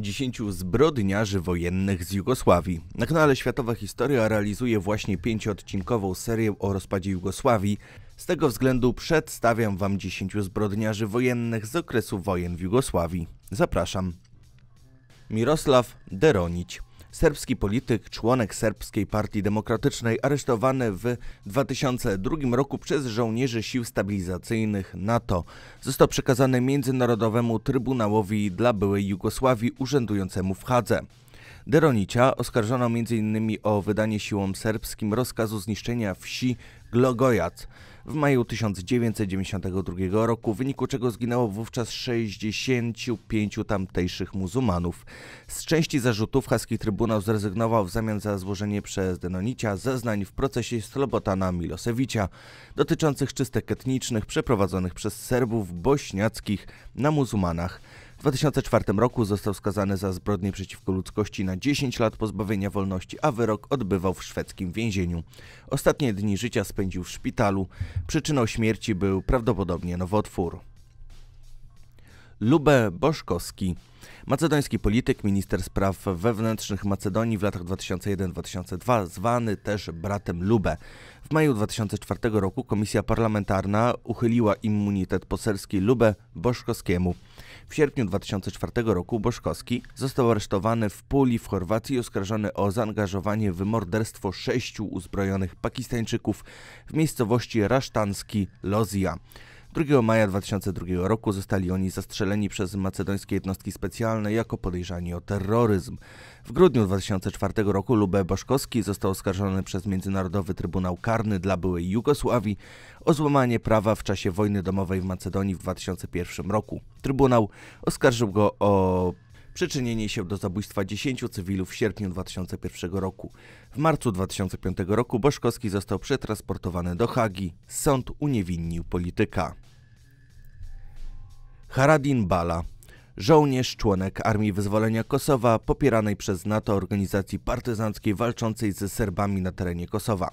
10 zbrodniarzy wojennych z Jugosławii. Na kanale Światowa Historia realizuje właśnie 5-odcinkową serię o rozpadzie Jugosławii. Z tego względu przedstawiam Wam 10 zbrodniarzy wojennych z okresu wojen w Jugosławii. Zapraszam. Miroslav Deronjić. Serbski polityk, członek Serbskiej Partii Demokratycznej, aresztowany w 2002 roku przez żołnierzy sił stabilizacyjnych NATO. Został przekazany Międzynarodowemu Trybunałowi dla byłej Jugosławii urzędującemu w Hadze. Deronjicia oskarżono m.in. o wydanie siłom serbskim rozkazu zniszczenia wsi Glogojac w maju 1992 roku, w wyniku czego zginęło wówczas 65 tamtejszych muzułmanów. Z części zarzutów haski Trybunał zrezygnował w zamian za złożenie przez Deronjicia zeznań w procesie Slobodana Miloševića dotyczących czystek etnicznych przeprowadzonych przez Serbów bośniackich na muzułmanach. W 2004 roku został skazany za zbrodnie przeciwko ludzkości na 10 lat pozbawienia wolności, a wyrok odbywał w szwedzkim więzieniu. Ostatnie dni życia spędził w szpitalu. Przyczyną śmierci był prawdopodobnie nowotwór. Ljube Boškoski. Macedoński polityk, minister spraw wewnętrznych Macedonii w latach 2001-2002, zwany też bratem Ljube. W maju 2004 roku komisja parlamentarna uchyliła immunitet poselski Ljube Boškoskiemu. W sierpniu 2004 roku Boškoski został aresztowany w Puli w Chorwacji i oskarżony o zaangażowanie w morderstwo 6 uzbrojonych Pakistańczyków w miejscowości Rasztanski, Lozja. 2 maja 2002 roku zostali oni zastrzeleni przez macedońskie jednostki specjalne jako podejrzani o terroryzm. W grudniu 2004 roku Ljube Boškoski został oskarżony przez Międzynarodowy Trybunał Karny dla byłej Jugosławii o złamanie prawa w czasie wojny domowej w Macedonii w 2001 roku. Trybunał oskarżył go o przyczynienie się do zabójstwa 10 cywilów w sierpniu 2001 roku. W marcu 2005 roku Boškoski został przetransportowany do Hagi. Sąd uniewinnił polityka. Haradin Bala. Żołnierz, członek Armii Wyzwolenia Kosowa, popieranej przez NATO organizacji partyzanckiej walczącej ze Serbami na terenie Kosowa.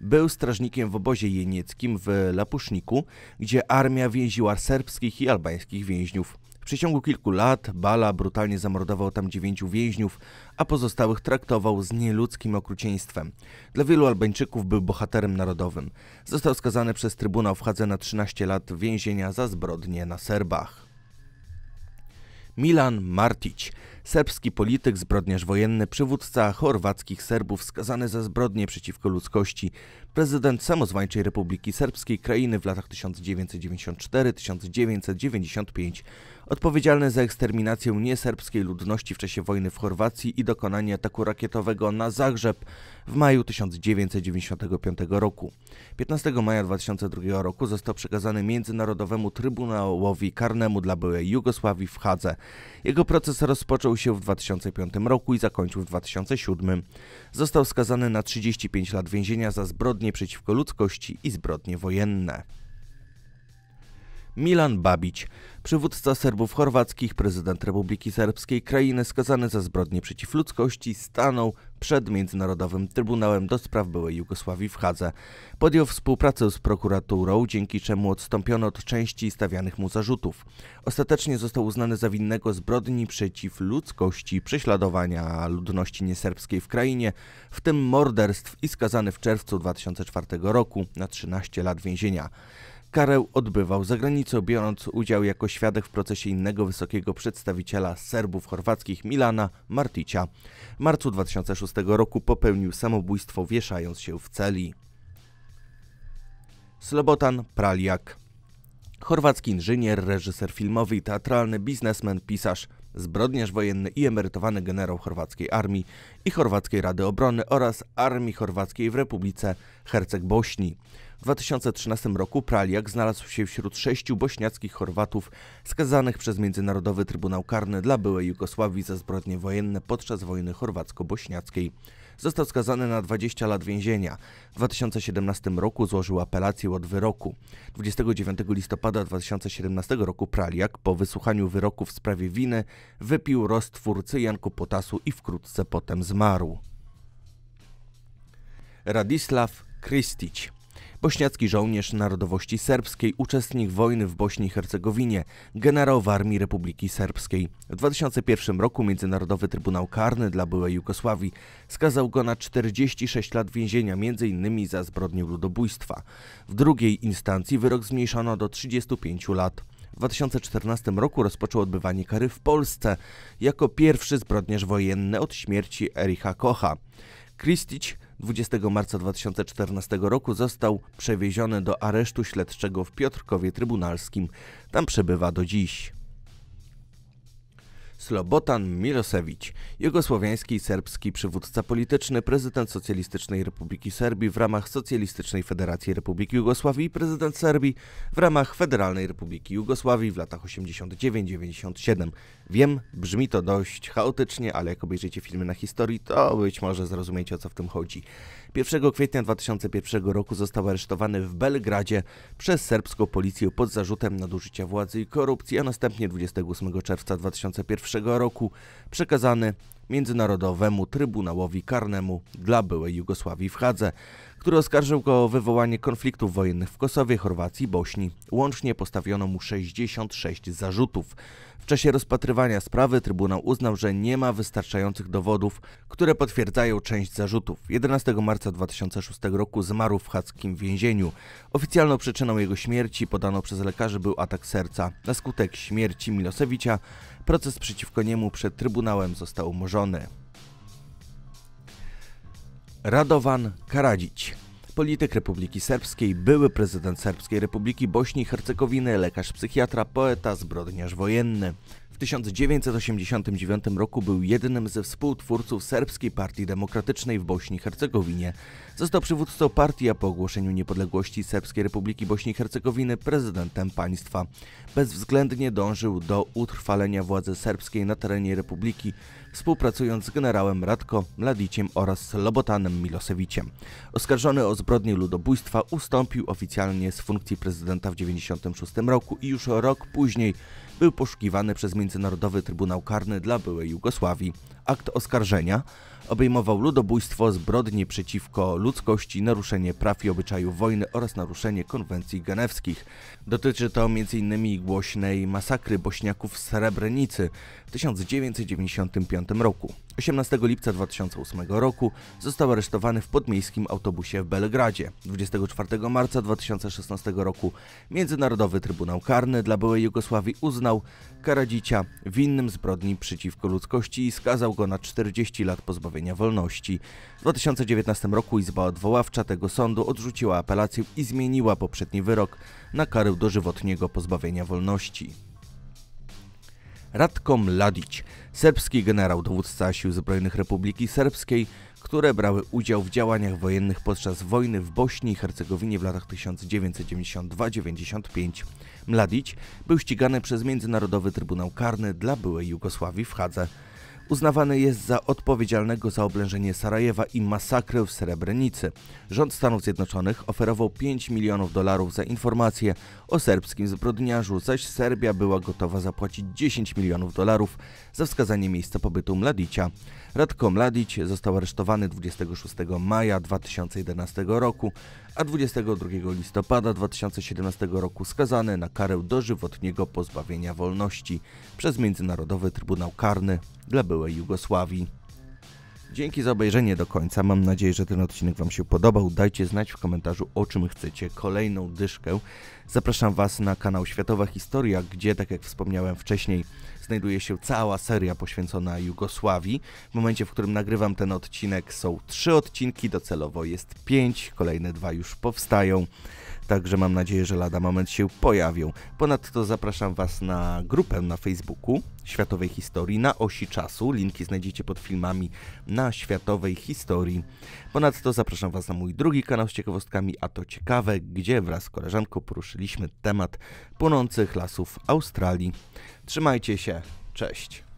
Był strażnikiem w obozie jenieckim w Lapuszniku, gdzie armia więziła serbskich i albańskich więźniów. W przeciągu kilku lat Bala brutalnie zamordował tam 9 więźniów, a pozostałych traktował z nieludzkim okrucieństwem. Dla wielu Albańczyków był bohaterem narodowym. Został skazany przez Trybunał w Hadze na 13 lat więzienia za zbrodnie na Serbach. Milan Martić. Serbski polityk, zbrodniarz wojenny, przywódca chorwackich Serbów skazany za zbrodnie przeciwko ludzkości, prezydent samozwańczej Republiki Serbskiej Krajiny w latach 1994-1995, odpowiedzialny za eksterminację nieserbskiej ludności w czasie wojny w Chorwacji i dokonanie ataku rakietowego na Zagrzeb w maju 1995 roku. 15 maja 2002 roku został przekazany Międzynarodowemu Trybunałowi Karnemu dla byłej Jugosławii w Hadze. Jego proces rozpoczął się w 2005 roku i zakończył w 2007. Został skazany na 35 lat więzienia za zbrodnie przeciwko ludzkości i zbrodnie wojenne. Milan Babić. Przywódca Serbów chorwackich, prezydent Republiki Serbskiej Krajiny skazany za zbrodnie przeciw ludzkości, stanął przed Międzynarodowym Trybunałem do spraw byłej Jugosławii w Hadze. Podjął współpracę z prokuraturą, dzięki czemu odstąpiono od części stawianych mu zarzutów. Ostatecznie został uznany za winnego zbrodni przeciw ludzkości, prześladowania ludności nieserbskiej w krainie, w tym morderstw, i skazany w czerwcu 2004 roku na 13 lat więzienia. Karę odbywał za granicą, biorąc udział jako świadek w procesie innego wysokiego przedstawiciela Serbów chorwackich Milana Marticia. W marcu 2006 roku popełnił samobójstwo, wieszając się w celi. Slobodan Praljak. Chorwacki inżynier, reżyser filmowy i teatralny, biznesmen, pisarz, zbrodniarz wojenny i emerytowany generał chorwackiej armii i Chorwackiej Rady Obrony oraz Armii Chorwackiej w Republice Herceg-Bośni. W 2013 roku Praljak znalazł się wśród 6 bośniackich Chorwatów skazanych przez Międzynarodowy Trybunał Karny dla byłej Jugosławii za zbrodnie wojenne podczas wojny chorwacko-bośniackiej. Został skazany na 20 lat więzienia. W 2017 roku złożył apelację od wyroku. 29 listopada 2017 roku Praljak po wysłuchaniu wyroku w sprawie winy wypił roztwór cyjanku potasu i wkrótce potem zmarł. Radislav Krstić. bośniacki żołnierz narodowości serbskiej, uczestnik wojny w Bośni i Hercegowinie, generał w Armii Republiki Serbskiej. W 2001 roku Międzynarodowy Trybunał Karny dla byłej Jugosławii skazał go na 46 lat więzienia, m.in. za zbrodnię ludobójstwa. W drugiej instancji wyrok zmniejszono do 35 lat. W 2014 roku rozpoczął odbywanie kary w Polsce jako pierwszy zbrodniarz wojenny od śmierci Ericha Kocha. Krstić 20 marca 2014 roku został przewieziony do aresztu śledczego w Piotrkowie Trybunalskim. Tam przebywa do dziś. Slobodan Milošević, jugosłowiański i serbski przywódca polityczny, prezydent Socjalistycznej Republiki Serbii w ramach Socjalistycznej Federacji Republiki Jugosławii i prezydent Serbii w ramach Federalnej Republiki Jugosławii w latach 89-97. Wiem, brzmi to dość chaotycznie, ale jak obejrzycie filmy na historii, to być może zrozumiecie, o co w tym chodzi. 1 kwietnia 2001 roku został aresztowany w Belgradzie przez serbską policję pod zarzutem nadużycia władzy i korupcji, a następnie 28 czerwca 2001 roku przekazany Międzynarodowemu Trybunałowi Karnemu dla byłej Jugosławii w Hadze, który oskarżył go o wywołanie konfliktów wojennych w Kosowie, Chorwacji i Bośni. Łącznie postawiono mu 66 zarzutów. W czasie rozpatrywania sprawy Trybunał uznał, że nie ma wystarczających dowodów, które potwierdzają część zarzutów. 11 marca 2006 roku zmarł w chadzkim więzieniu. Oficjalną przyczyną jego śmierci podano przez lekarzy był atak serca. Na skutek śmierci Miloševića proces przeciwko niemu przed Trybunałem został umorzony. Radovan Karadžić, polityk Republiki Serbskiej, były prezydent Serbskiej Republiki Bośni i Hercegowiny, lekarz psychiatra, poeta, zbrodniarz wojenny. W 1989 roku był jednym ze współtwórców Serbskiej Partii Demokratycznej w Bośni i Hercegowinie. Został przywódcą partii, a po ogłoszeniu niepodległości Serbskiej Republiki Bośni i Hercegowiny prezydentem państwa. Bezwzględnie dążył do utrwalenia władzy serbskiej na terenie republiki, współpracując z generałem Ratko Mladiciem oraz Slobodanem Miloševićem. Oskarżony o zbrodnię ludobójstwa ustąpił oficjalnie z funkcji prezydenta w 1996 roku i już rok później był poszukiwany przez Międzynarodowy Trybunał Karny dla byłej Jugosławii. Akt oskarżenia obejmował ludobójstwo, zbrodnie przeciwko ludzkości, naruszenie praw i obyczajów wojny oraz naruszenie konwencji genewskich. Dotyczy to m.in. głośnej masakry Bośniaków w Srebrenicy w 1995 roku. 18 lipca 2008 roku został aresztowany w podmiejskim autobusie w Belgradzie. 24 marca 2016 roku Międzynarodowy Trybunał Karny dla byłej Jugosławii uznał Karadžića winnym zbrodni przeciwko ludzkości i skazał go na 40 lat pozbawienia wolności. W 2019 roku Izba Odwoławcza tego sądu odrzuciła apelację i zmieniła poprzedni wyrok na karę dożywotniego pozbawienia wolności. Ratko Mladić, serbski generał, dowódca Sił Zbrojnych Republiki Serbskiej, które brały udział w działaniach wojennych podczas wojny w Bośni i Hercegowinie w latach 1992-95. Mladić był ścigany przez Międzynarodowy Trybunał Karny dla byłej Jugosławii w Hadze. Uznawany jest za odpowiedzialnego za oblężenie Sarajewa i masakrę w Srebrenicy. Rząd Stanów Zjednoczonych oferował $5 milionów za informację o serbskim zbrodniarzu, zaś Serbia była gotowa zapłacić $10 milionów za wskazanie miejsca pobytu Mladicia. Ratko Mladić został aresztowany 26 maja 2011 roku, a 22 listopada 2017 roku skazany na karę dożywotniego pozbawienia wolności przez Międzynarodowy Trybunał Karny dla byłej Jugosławii. Dzięki za obejrzenie do końca. Mam nadzieję, że ten odcinek Wam się podobał. Dajcie znać w komentarzu, o czym chcecie kolejną dyszkę. Zapraszam Was na kanał Światowa Historia, gdzie, tak jak wspomniałem wcześniej, znajduje się cała seria poświęcona Jugosławii. W momencie, w którym nagrywam ten odcinek, są 3 odcinki, docelowo jest 5, kolejne 2 już powstają. Także mam nadzieję, że lada moment się pojawią. Ponadto zapraszam Was na grupę na Facebooku Światowej Historii na osi czasu. Linki znajdziecie pod filmami na Światowej Historii. Ponadto zapraszam Was na mój drugi kanał z ciekawostkami, a to ciekawe, gdzie wraz z koleżanką poruszyliśmy temat płonących lasów Australii. Trzymajcie się, cześć!